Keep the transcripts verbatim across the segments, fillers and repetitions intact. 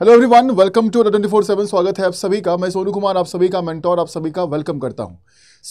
Hello everyone, welcome to Adda two four seven. स्वागत है आप सभी का। मैं सोनू कुमार आप सभी का मेंटोर, आप सभी का वेलकम करता हूं।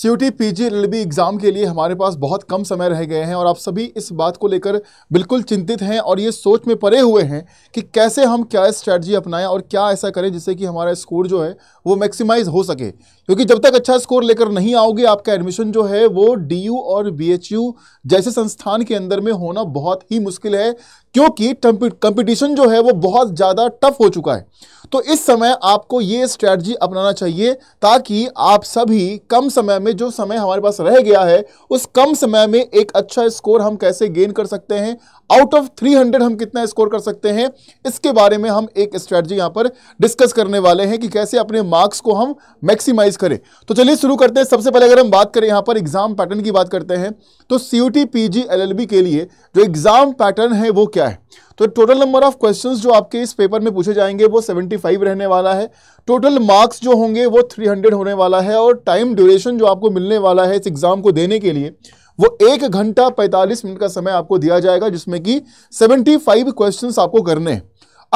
सीयूटी पीजी एलएलबी एग्ज़ाम के लिए हमारे पास बहुत कम समय रह गए हैं और आप सभी इस बात को लेकर बिल्कुल चिंतित हैं और ये सोच में पड़े हुए हैं कि कैसे हम क्या स्ट्रैटजी अपनाएं और क्या ऐसा करें जिससे कि हमारा स्कोर जो है वो मैक्सिमाइज़ हो सके, क्योंकि जब तक अच्छा स्कोर लेकर नहीं आओगे आपका एडमिशन जो है वो डी यू और बी एच यू जैसे संस्थान के अंदर में होना बहुत ही मुश्किल है, क्योंकि कंपटीशन जो है वो बहुत ज़्यादा टफ हो चुका है। तो इस समय आपको ये स्ट्रैटजी अपनाना चाहिए ताकि आप सभी कम समय में, जो समय हमारे पास रह गया है, उस कम समय में एक अच्छा स्कोर हम कैसे गेन कर सकते हैं, आउट ऑफ तीन सौ हम कितना स्कोर कर सकते हैं, इसके बारे में हम एक स्ट्रैटजी यहां पर डिस्कस करने वाले हैं कि कैसे अपने मार्क्स को हम मैक्सिमाइज करें। तो चलिए शुरू करते हैं। सबसे पहले अगर हम बात करें यहां पर एग्जाम पैटर्न की बात करते हैं तो सीयूटी पीजी एलएलबी के लिए जो एग्जाम पैटर्न है वो क्या है। तो टोटल नंबर ऑफ क्वेश्चंस जो आपके इस पेपर में पूछे जाएंगे वो पचहत्तर रहने वाला है, टोटल मार्क्स जो होंगे वो तीन सौ होने वाला है और टाइम ड्यूरेशन जो आपको मिलने वाला है इस एग्जाम को देने के लिए वो एक घंटा पैंतालीस मिनट का समय आपको दिया जाएगा, जिसमें कि पचहत्तर क्वेश्चंस आपको करने हैं।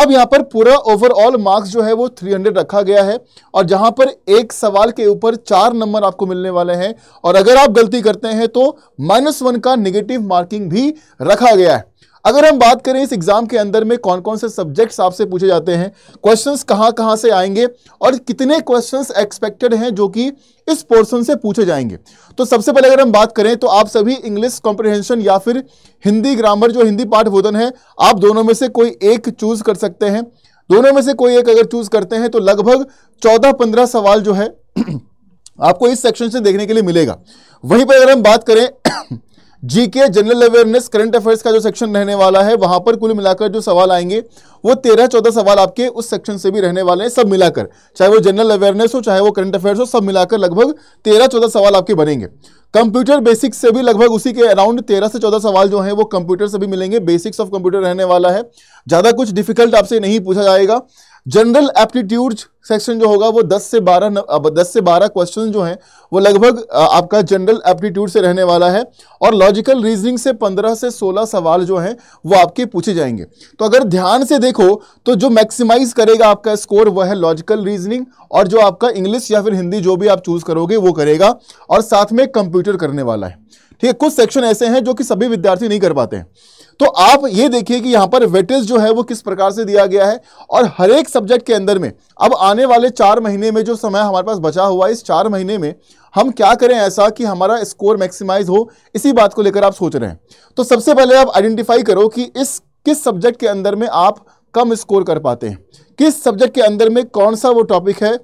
अब यहाँ पर पूरा ओवरऑल मार्क्स जो है वो तीन सौ रखा गया है और जहाँ पर एक सवाल के ऊपर चार नंबर आपको मिलने वाले हैं और अगर आप गलती करते हैं तो माइनस वन का निगेटिव मार्किंग भी रखा गया है। अगर हम बात करें इस एग्जाम के अंदर में कौन कौन से सब्जेक्ट्स आपसे पूछे जाते हैं, क्वेश्चंस कहाँ कहाँ से आएंगे और कितने क्वेश्चंस एक्सपेक्टेड हैं जो कि इस पोर्शन से पूछे जाएंगे, तो सबसे पहले अगर हम बात करें तो आप सभी इंग्लिश कॉम्प्रिहेंशन या फिर हिंदी ग्रामर, जो हिंदी पाठ बोधन है, आप दोनों में से कोई एक चूज कर सकते हैं। दोनों में से कोई एक अगर चूज करते हैं तो लगभग चौदह पंद्रह सवाल जो है आपको इस सेक्शन से देखने के लिए मिलेगा। वहीं पर अगर हम बात करें GK, general awareness, current affairs का जो सेक्शन रहने वाला है, वहां पर कुल मिलाकर जो सवाल आएंगे वो तेरह चौदह सवाल आपके उस सेक्शन से भी रहने वाले हैं। सब मिलाकर, चाहे वो जनरल अवेयरनेस हो चाहे वो करंट अफेयर्स हो, सब मिलाकर लगभग तेरह चौदह सवाल आपके बनेंगे। कंप्यूटर बेसिक्स से भी लगभग उसी के अराउंड तेरह से चौदह सवाल जो हैं वो कंप्यूटर से भी मिलेंगे। बेसिक्स ऑफ कंप्यूटर रहने वाला है, ज़्यादा कुछ डिफिकल्ट आपसे नहीं पूछा जाएगा। जनरल एप्टीट्यूड सेक्शन जो होगा वो दस से बारह दस से बारह क्वेश्चन जो हैं वो लगभग आपका जनरल एप्टीट्यूड से रहने वाला है और लॉजिकल रीजनिंग से पंद्रह से सोलह सवाल जो हैं वो आपके पूछे जाएंगे। तो अगर ध्यान से देखो तो जो मैक्सिमाइज करेगा आपका स्कोर वह है लॉजिकल रीजनिंग और जो आपका इंग्लिश या फिर हिंदी जो भी आप चूज करोगे वो करेगा और साथ में कंप्यूटर करने वाला है। ठीक है, कुछ सेक्शन ऐसे हैं जो कि सभी विद्यार्थी नहीं कर पाते हैं। तो आप ये देखिए कि यहाँ पर वेटेज जो है वो किस प्रकार से दिया गया है और हर एक सब्जेक्ट के अंदर में अब आने वाले चार महीने में जो समय हमारे पास बचा हुआ है, इस चार महीने में हम क्या करें ऐसा कि हमारा स्कोर मैक्सिमाइज हो, इसी बात को लेकर आप सोच रहे हैं। तो सबसे पहले आप आइडेंटिफाई करो कि इस किस सब्जेक्ट के अंदर में आप कम स्कोर कर पाते हैं, किस सब्जेक्ट के अंदर में कौन सा वो टॉपिक है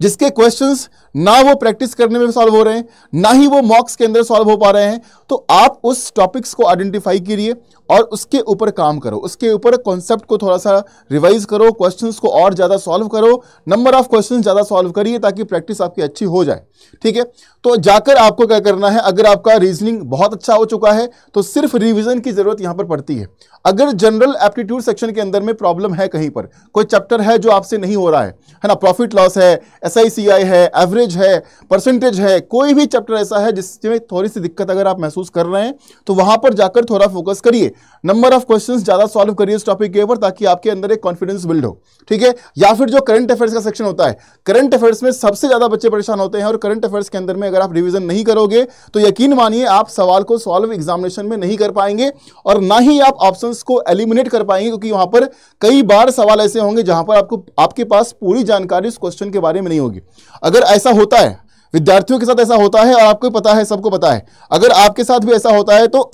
जिसके क्वेश्चंस ना वो प्रैक्टिस करने में सॉल्व हो रहे हैं ना ही वो मॉक्स के अंदर सॉल्व हो पा रहे हैं। तो आप उस टॉपिक्स को आइडेंटिफाई करिए और उसके ऊपर काम करो, उसके ऊपर कॉन्सेप्ट को थोड़ा सा रिवाइज करो, क्वेश्चंस को और ज़्यादा सॉल्व करो, नंबर ऑफ क्वेश्चंस ज़्यादा सॉल्व करिए ताकि प्रैक्टिस आपकी अच्छी हो जाए। ठीक है, तो जाकर आपको क्या करना है, अगर आपका रीजनिंग बहुत अच्छा हो चुका है तो सिर्फ रिविजन की ज़रूरत यहाँ पर पड़ती है। अगर जनरल एप्टीट्यूड सेक्शन के अंदर में प्रॉब्लम है, कहीं पर कोई चैप्टर है जो आपसे नहीं हो रहा है, है ना, प्रॉफिट लॉस है, एस आई सी आई है, एवरेज है, परसेंटेज है, कोई भी चैप्टर ऐसा है जिसमें थोड़ी सी दिक्कत अगर आप महसूस कर रहे हैं तो वहां पर जाकर थोड़ा फोकस करिए, नंबर ऑफ क्वेश्चंस ज़्यादा सॉल्व करिए उस टॉपिक के ऊपर ताकि आपके अंदर एक कॉन्फिडेंस बिल्ड हो। ठीक है, या फिर जो करंट अफेयर्स का सेक्शन होता है, करंट अफेयर्स में सबसे ज़्यादा बच्चे परेशान होते हैं और करंट अफेयर्स के अंदर में अगर आप रिविजन नहीं करोगे तो यकीन मानिए आप सवाल को सॉल्व एग्जामिनेशन में नहीं कर पाएंगे और ना ही आप ऑप्शंस को एलिमिनेट कर पाएंगे, क्योंकि वहां पर कई बार सवाल ऐसे होंगे जहां पर आपको आपके पास पूरी जानकारी उस क्वेश्चन के बारे में नहीं होगी। अगर ऐसा होता है, विद्यार्थियों के साथ ऐसा होता है और आपको पता है, सबको पता है, अगर आपके साथ भी ऐसा होता है तो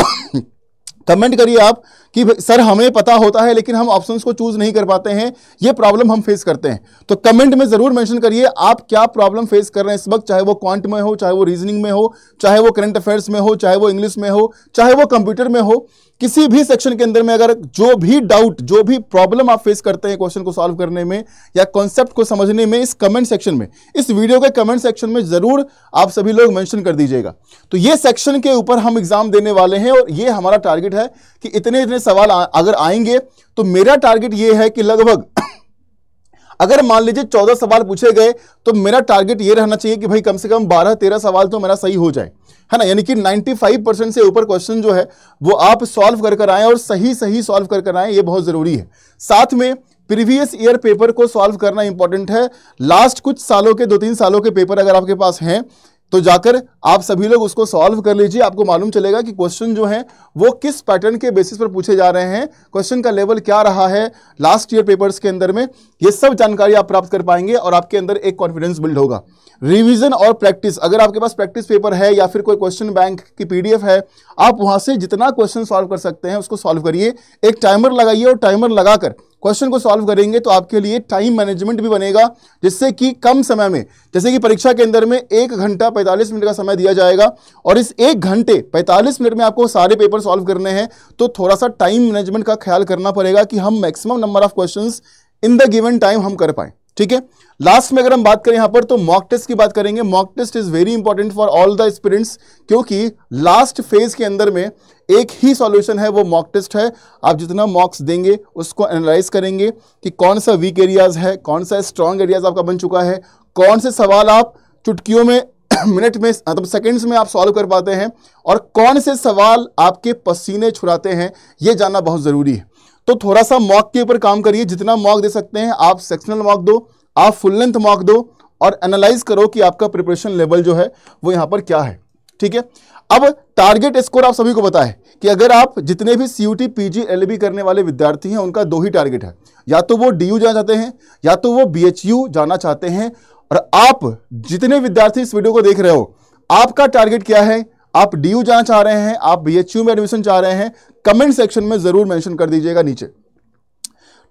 कमेंट करिए आप कि सर हमें पता होता है लेकिन हम ऑप्शंस को चूज नहीं कर पाते हैं, ये प्रॉब्लम हम फेस करते हैं। तो कमेंट में ज़रूर मेंशन करिए आप क्या प्रॉब्लम फेस कर रहे हैं इस वक्त, चाहे वो क्वांट में हो, चाहे वो रीजनिंग में हो, चाहे वो करंट अफेयर्स में हो, चाहे वो इंग्लिश में हो, चाहे वो कंप्यूटर में हो, किसी भी सेक्शन के अंदर में अगर जो भी डाउट, जो भी प्रॉब्लम आप फेस करते हैं क्वेश्चन को सॉल्व करने में या कॉन्सेप्ट को समझने में, इस कमेंट सेक्शन में, इस वीडियो के कमेंट सेक्शन में ज़रूर आप सभी लोग मेंशन कर दीजिएगा। तो ये सेक्शन के ऊपर हम एग्ज़ाम देने वाले हैं और ये हमारा टारगेट है कि इतने इतने सवाल अगर आएंगे तो मेरा टारगेट ये है कि लगभग अगर मान लीजिए चौदह सवाल पूछे गए तो मेरा टारगेट ये रहना चाहिए कि भाई कम से कम बारह तेरह सवाल तो मेरा सही हो जाए, है ना, यानी कि पचानवे परसेंट से ऊपर क्वेश्चन जो है वो आप सॉल्व कर कर आएँ और सही सही सॉल्व कर कर आएँ, ये बहुत ज़रूरी है। साथ में प्रीवियस ईयर पेपर को सॉल्व करना इंपॉर्टेंट है। लास्ट कुछ सालों के, दो तीन सालों के पेपर अगर आपके पास हैं तो जाकर आप सभी लोग उसको सॉल्व कर लीजिए। आपको मालूम चलेगा कि क्वेश्चन जो हैं वो किस पैटर्न के बेसिस पर पूछे जा रहे हैं, क्वेश्चन का लेवल क्या रहा है लास्ट ईयर पेपर्स के अंदर में, ये सब जानकारी आप प्राप्त कर पाएंगे और आपके अंदर एक कॉन्फिडेंस बिल्ड होगा। रिवीजन और प्रैक्टिस, अगर आपके पास प्रैक्टिस पेपर है या फिर कोई क्वेश्चन बैंक की पीडीएफ है, आप वहाँ से जितना क्वेश्चन सॉल्व कर सकते हैं उसको सॉल्व करिए। एक टाइमर लगाइए और टाइमर लगाकर क्वेश्चन को सॉल्व करेंगे तो आपके लिए टाइम मैनेजमेंट भी बनेगा, जिससे कि कम समय में, जैसे कि परीक्षा के अंदर में एक घंटा पैंतालीस मिनट का समय दिया जाएगा और इस एक घंटे पैंतालीस मिनट में आपको सारे पेपर सॉल्व करने हैं, तो थोड़ा सा टाइम मैनेजमेंट का ख्याल करना पड़ेगा कि हम maximum number of questions in the given time हम कर पाएँ। ठीक है, लास्ट में अगर हम बात करें यहाँ पर तो मॉक टेस्ट की बात करेंगे। Mock test is very important for all the students, क्योंकि लास्ट फेज के अंदर में एक ही सॉल्यूशन है, वो मॉक टेस्ट है। आप जितना मॉक्स देंगे उसको एनालाइज करेंगे कि कौन सा वीक एरियाज है, कौन सा स्ट्रांग एरियाज आपका बन चुका है, कौन से सवाल आप चुटकियों में मिनट में मतलब सेकेंड्स में आप सॉल्व कर पाते हैं और कौन से सवाल आपके पसीने छुड़ाते हैं, ये जानना बहुत ज़रूरी है। तो थोड़ा सा मॉक के ऊपर काम करिए, जितना मॉक दे सकते हैं आप सेक्शनल मॉक दो, आप फुल लेंथ मॉक दो और एनालाइज करो कि आपका प्रिपरेशन लेवल जो है वो यहाँ पर क्या है। ठीक है, अब टारगेट स्कोर आप सभी को पता है कि अगर आप जितने भी C U T P G L L B करने वाले विद्यार्थी हैं उनका दो ही टारगेट है, या तो वो डी यू जाना चाहते हैं या तो वो बी एच यू जाना चाहते हैं। और आप जितने विद्यार्थी इस वीडियो को देख रहे हो, आपका टारगेट क्या है, आप डी यू जाना चाह रहे हैं, आप बी एच यू में एडमिशन चाह रहे हैं, कमेंट सेक्शन में जरूर मेंशन कर दीजिएगा नीचे।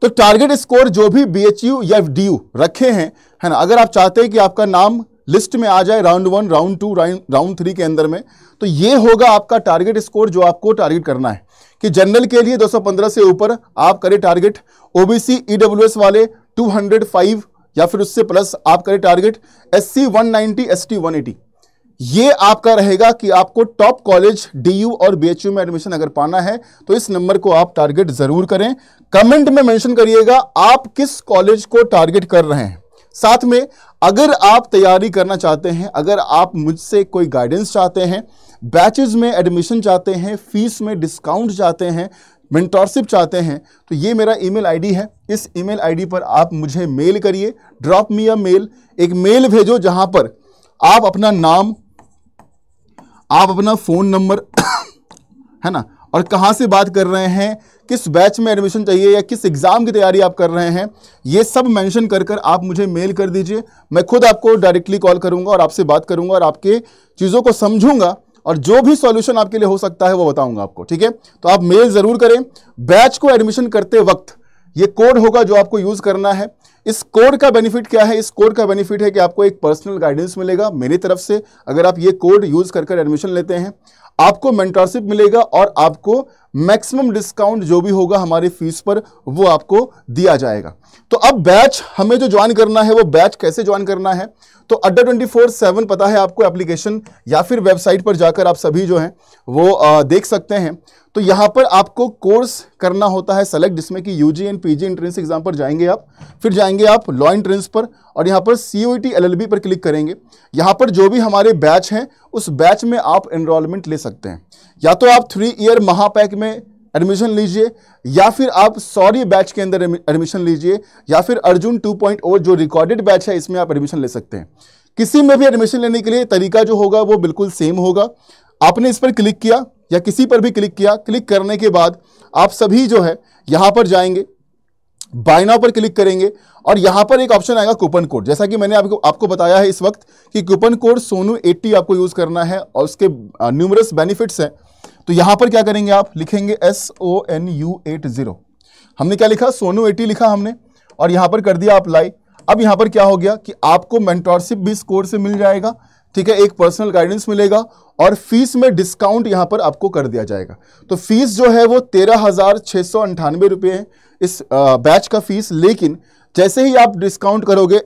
तो टारगेट स्कोर जो भी बी एच यू या डी यू रखे हैं, है ना, अगर आप चाहते हैं कि आपका नाम लिस्ट में आ जाए round one, round two, round three के अंदर में, तो ये होगा आपका टारगेट स्कोर जो आपको टारगेट करना है कि जनरल के लिए दो सौ पंद्रह से ऊपर आप करें टारगेट, ओबीसी ईडब्ल्यूएस वाले दो सौ पाँच या फिर उससे प्लस आप करें टारगेट, एससी एक सौ नब्बे, एसटी एक सौ अस्सी। ये आपका रहेगा कि आपको टॉप कॉलेज डीयू और बीएचयू में एडमिशन अगर पाना है तो इस नंबर को आप टारगेट जरूर करें। कमेंट में मेंशन करिएगा आप किस कॉलेज को टारगेट कर रहे हैं। साथ में अगर आप तैयारी करना चाहते हैं, अगर आप मुझसे कोई गाइडेंस चाहते हैं, बैचेज में एडमिशन चाहते हैं, फीस में डिस्काउंट चाहते हैं, मेंटरशिप चाहते हैं, तो ये मेरा ईमेल आईडी है। इस ईमेल आईडी पर आप मुझे मेल करिए, ड्रॉप मी अ मेल, एक मेल भेजो जहाँ पर आप अपना नाम, आप अपना फ़ोन नंबर, है ना, और कहाँ से बात कर रहे हैं, किस बैच में एडमिशन चाहिए या किस एग्ज़ाम की तैयारी आप कर रहे हैं, ये सब मेंशन कर कर आप मुझे मेल कर दीजिए। मैं खुद आपको डायरेक्टली कॉल करूँगा और आपसे बात करूँगा और आपके चीज़ों को समझूँगा और जो भी सॉल्यूशन आपके लिए हो सकता है वो बताऊँगा आपको। ठीक है, तो आप मेल ज़रूर करें। बैच को एडमिशन करते वक्त ये कोड होगा जो आपको यूज़ करना है। इस कोड का बेनिफिट क्या है? इस कोड का बेनिफिट है कि आपको एक पर्सनल गाइडेंस मिलेगा मेरी तरफ से, अगर आप ये कोड यूज़ कर कर एडमिशन लेते हैं। आपको मेंटरशिप मिलेगा और आपको मैक्सिमम डिस्काउंट जो भी होगा हमारे फीस पर वो आपको दिया जाएगा। तो अब बैच हमें जो ज्वाइन करना है, वो बैच कैसे ज्वाइन करना है, तो अड्डा ट्वेंटी फोर सेवन पता है आपको एप्लीकेशन या फिर वेबसाइट पर जाकर आप सभी जो हैं वो आ, देख सकते हैं। तो यहाँ पर आपको कोर्स करना होता है सेलेक्ट, जिसमें कि U G and P G entrance exam पर जाएंगे आप, फिर जाएंगे आप लॉ एंट्रेंस पर और यहाँ पर C U T L L B पर क्लिक करेंगे। यहाँ पर जो भी हमारे बैच हैं उस बैच में आप एनरोलमेंट ले सकते हैं। या तो आप थ्री ईयर महापैक में एडमिशन लीजिए, या फिर आप शौर्य बैच के अंदर एडमिशन लीजिए, या फिर अर्जुन टू पॉइंट ओ जो रिकॉर्डेड बैच है इसमें आप एडमिशन ले सकते हैं। किसी में भी एडमिशन लेने के लिए तरीका जो होगा वो बिल्कुल सेम होगा। आपने इस पर क्लिक किया या किसी पर भी क्लिक किया, क्लिक करने के बाद आप सभी जो है यहाँ पर जाएंगे, बाय नाउ पर क्लिक करेंगे और यहाँ पर एक ऑप्शन आएगा कूपन कोड। जैसा कि मैंने आपको आपको बताया है इस वक्त कि कूपन कोड सोनू अस्सी आपको यूज़ करना है और उसके न्यूमरस बेनिफिट्स हैं। तो यहाँ पर क्या करेंगे, आप लिखेंगे S O N U eight zero, हमने क्या लिखा, सोनू अस्सी लिखा हमने, और यहाँ पर कर दिया अप्लाई। अब यहाँ पर क्या हो गया कि आपको मेंटरशिप भी इस कोर्स से मिल जाएगा, ठीक है, एक पर्सनल गाइडेंस मिलेगा और फीस में डिस्काउंट यहाँ पर आपको कर दिया जाएगा। तो फीस जो है वो तेरह हज़ार छः सौ अंठानवे रुपये है इस बैच का फीस, लेकिन जैसे ही आप डिस्काउंट करोगे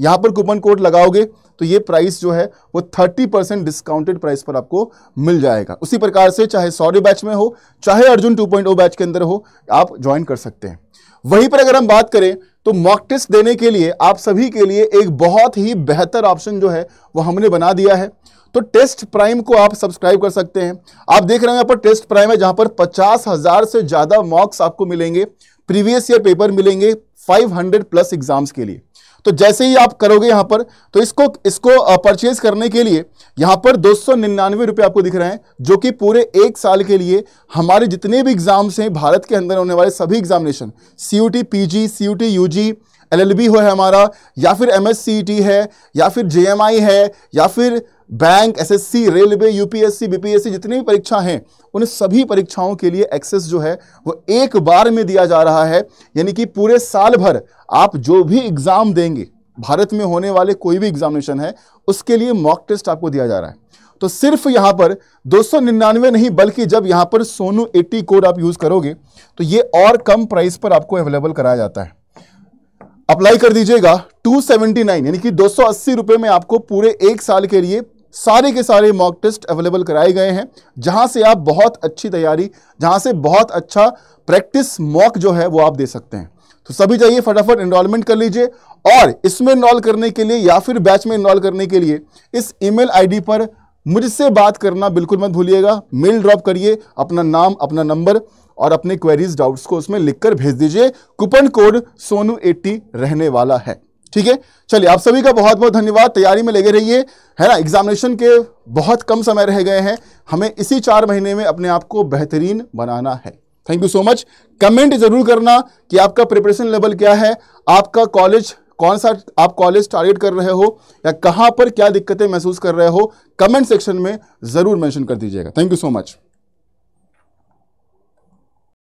यहाँ पर कूपन कोड लगाओगे तो ये प्राइस जो है वो तीस परसेंट डिस्काउंटेड प्राइस पर आपको मिल जाएगा। उसी प्रकार से चाहे शौर्य बैच में हो, चाहे Arjun two point O batch के अंदर हो, आप ज्वाइन कर सकते हैं। वहीं पर अगर हम बात करें तो मॉक टेस्ट देने के लिए आप सभी के लिए एक बहुत ही बेहतर ऑप्शन जो है वो हमने बना दिया है। तो टेस्ट प्राइम को आप सब्सक्राइब कर सकते हैं। आप देख रहे हैं यहाँ पर टेस्ट प्राइम है, जहाँ पर पचास हज़ार से ज़्यादा मॉक्स आपको मिलेंगे, प्रीवियस ईयर पेपर मिलेंगे, पाँच सौ प्लस एग्जाम्स के लिए। तो जैसे ही आप करोगे यहाँ पर तो इसको इसको परचेज करने के लिए यहाँ पर दो सौ निन्यानवे रुपये आपको दिख रहे हैं, जो कि पूरे एक साल के लिए हमारे जितने भी एग्जाम्स हैं भारत के अंदर होने वाले सभी examination, CUET PG, CUET UG, LLB हो है हमारा, या फिर एमएससीईटी है, या फिर जेएमआई है, या फिर bank, SSC, railway, UPSC, BPSC, जितनी भी परीक्षा हैं उन सभी परीक्षाओं के लिए एक्सेस जो है वो एक बार में दिया जा रहा है। यानी कि पूरे साल भर आप जो भी एग्जाम देंगे, भारत में होने वाले कोई भी एग्जामिनेशन है, उसके लिए मॉक टेस्ट आपको दिया जा रहा है। तो सिर्फ यहाँ पर दो सौ निन्यानवे नहीं, बल्कि जब यहाँ पर सोनू एटी कोड आप यूज़ करोगे तो ये और कम प्राइस पर आपको अवेलेबल कराया जाता है। अप्लाई कर दीजिएगा दो सौ उन्यासी यानी कि दो सौ अस्सी रुपये में आपको पूरे एक साल के लिए सारे के सारे मॉक टेस्ट अवेलेबल कराए गए हैं, जहां से आप बहुत अच्छी तैयारी, जहां से बहुत अच्छा प्रैक्टिस मॉक जो है वो आप दे सकते हैं। तो सभी जाइए फटाफट इनरोलमेंट कर लीजिए, और इसमें इनरोल करने के लिए या फिर बैच में इनरोल करने के लिए इस ईमेल आईडी पर मुझसे बात करना बिल्कुल मत भूलिएगा। मेल ड्रॉप करिए, अपना नाम, अपना नंबर और अपने क्वेरीज, डाउट्स को उसमें लिखकर भेज दीजिए। कूपन कोड सोनू एटी रहने वाला है, ठीक है। चलिए, आप सभी का बहुत बहुत धन्यवाद। तैयारी में लगे रहिए, है ना। एग्जामिनेशन के बहुत कम समय रह गए हैं, हमें इसी चार महीने में अपने आप को बेहतरीन बनाना है। Thank you so much. Comment जरूर करना कि आपका प्रिपरेशन लेवल क्या है, आपका कॉलेज कौन सा, आप कॉलेज टारगेट कर रहे हो या कहाँ पर क्या दिक्कतें महसूस कर रहे हो, कमेंट सेक्शन में ज़रूर मेंशन कर दीजिएगा। Thank you so much.